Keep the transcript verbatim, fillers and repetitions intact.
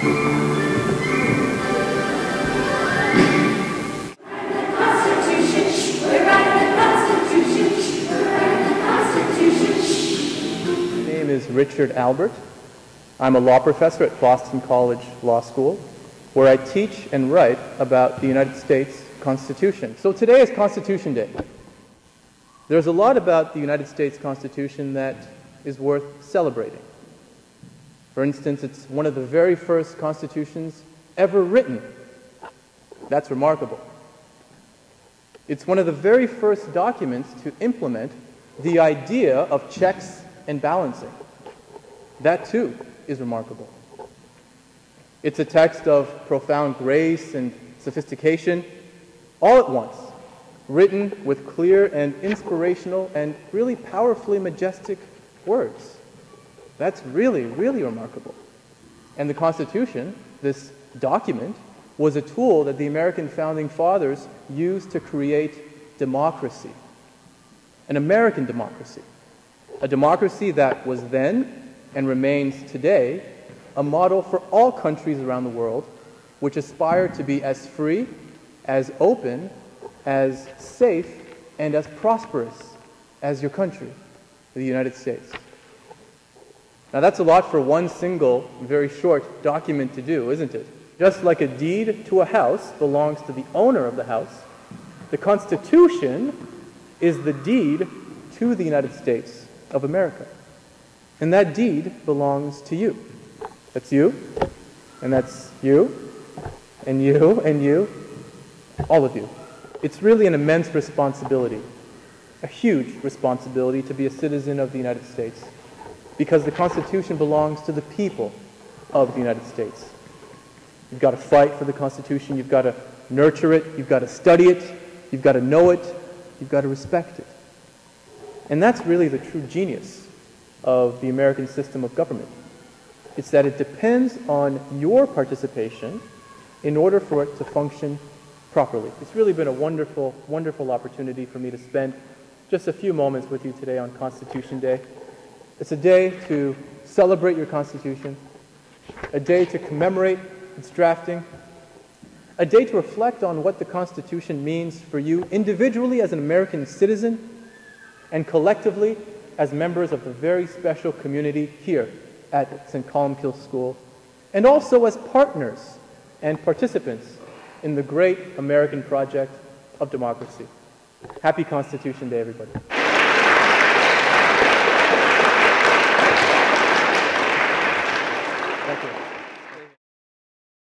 My name is Richard Albert. I'm a law professor at Boston College Law School, where I teach and write about the United States Constitution. So today is Constitution Day. There's a lot about the United States Constitution that is worth celebrating. For instance, it's one of the very first constitutions ever written. That's remarkable. It's one of the very first documents to implement the idea of checks and balancing. That too is remarkable. It's a text of profound grace and sophistication, all at once, written with clear and inspirational and really powerfully majestic words. That's really, really remarkable. And the Constitution, this document, was a tool that the American Founding Fathers used to create democracy, an American democracy, a democracy that was then and remains today a model for all countries around the world which aspire to be as free, as open, as safe, and as prosperous as your country, the United States. Now that's a lot for one single, very short document to do, isn't it? Just like a deed to a house belongs to the owner of the house, the Constitution is the deed to the United States of America. And that deed belongs to you. That's you, and that's you, and you, and you, all of you. It's really an immense responsibility, a huge responsibility to be a citizen of the United States, because the Constitution belongs to the people of the United States. You've got to fight for the Constitution, you've got to nurture it, you've got to study it, you've got to know it, you've got to respect it. And that's really the true genius of the American system of government. It's that it depends on your participation in order for it to function properly. It's really been a wonderful, wonderful opportunity for me to spend just a few moments with you today on Constitution Day. It's a day to celebrate your Constitution, a day to commemorate its drafting, a day to reflect on what the Constitution means for you individually as an American citizen and collectively as members of the very special community here at Saint Columbkille School, and also as partners and participants in the great American project of democracy. Happy Constitution Day, everybody. Thank you.